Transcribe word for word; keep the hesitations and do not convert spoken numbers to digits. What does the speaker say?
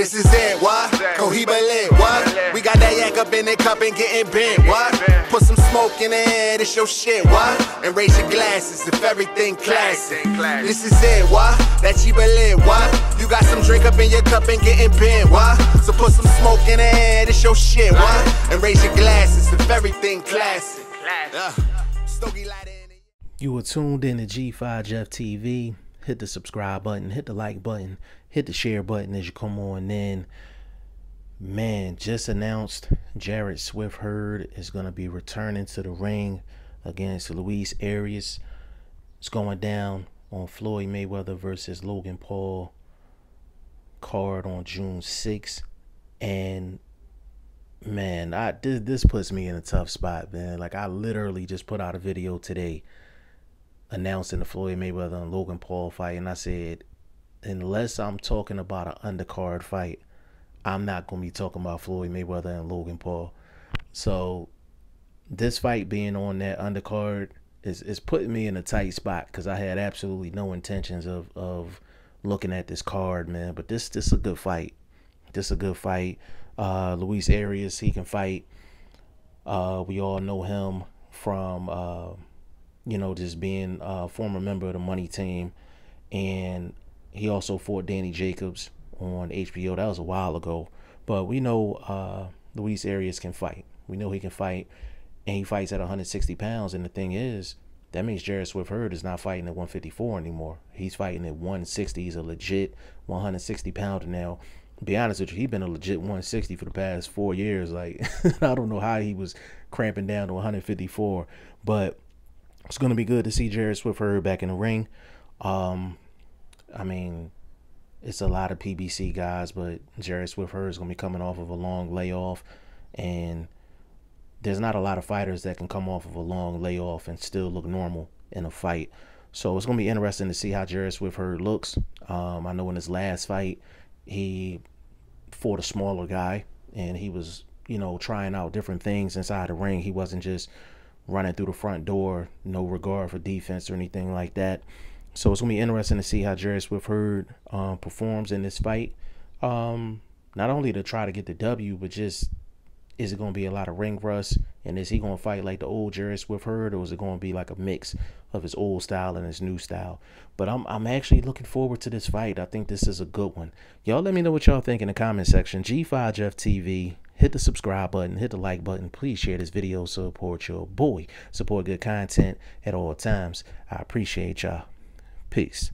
This is it, what? Cohiba lit, what? We got that yak up in the cup and getting bent, what? Put some smoke in the air, it's your shit, what? And raise your glasses if everything classic. This is it, what? That cheaper lit, what? You got some drink up in your cup and getting bent, what? So put some smoke in the air, it's your shit, what? And raise your glasses if everything classic. Uh, Stogie lighter in it. You were tuned in to G five Jeff T V. Hit the subscribe button, hit the like button, hit the share button as you come on in. Man, just announced Jarrett Swift Hurd is going to be returning to the ring against Luis Arias. It's going down on Floyd Mayweather versus Logan Paul card on June sixth. And man, I this, this puts me in a tough spot, man. Like, I literally just put out a video today announcing the Floyd Mayweather and Logan Paul fight, and I said, unless I'm talking about an undercard fight, I'm not going to be talking about Floyd Mayweather and Logan Paul. So this fight being on that undercard is, is putting me in a tight spot, because I had absolutely no intentions of, of looking at this card, man. But this this is a good fight. This is a good fight. Uh, Luis Arias, he can fight. Uh, we all know him from... Uh, you know, just being a former member of the Money Team. And he also fought Danny Jacobs on H B O. That was a while ago. But we know uh, Luis Arias can fight. We know he can fight. And he fights at one hundred sixty pounds. And the thing is, that means Jarrett Swift Hurd is not fighting at one fifty-four anymore. He's fighting at one sixty. He's a legit one hundred sixty pounder now. To be honest with you, he's been a legit one sixty for the past four years. Like, I don't know how he was cramping down to one fifty-four. But it's going to be good to see Jarrett Swift Hurd back in the ring. Um, I mean, it's a lot of P B C guys, but Jarrett Swift Hurd is going to be coming off of a long layoff. And there's not a lot of fighters that can come off of a long layoff and still look normal in a fight. So it's going to be interesting to see how Jarrett Swift Hurd looks. Um, I know in his last fight, he fought a smaller guy. And he was, you know, trying out different things inside the ring. He wasn't just running through the front door, no regard for defense or anything like that. So it's gonna be interesting to see how Jarrett Swift Hurd um, performs in this fight. Um, not only to try to get the W, but just, is it gonna be a lot of ring rust? And is he gonna fight like the old Jarrett Swift Hurd, or is it gonna be like a mix of his old style and his new style? But I'm I'm actually looking forward to this fight. I think this is a good one. Y'all let me know what y'all think in the comment section. G five Jeff T V. Hit the subscribe button, hit the like button. Please share this video, support your boy. Support good content at all times. I appreciate y'all. Peace.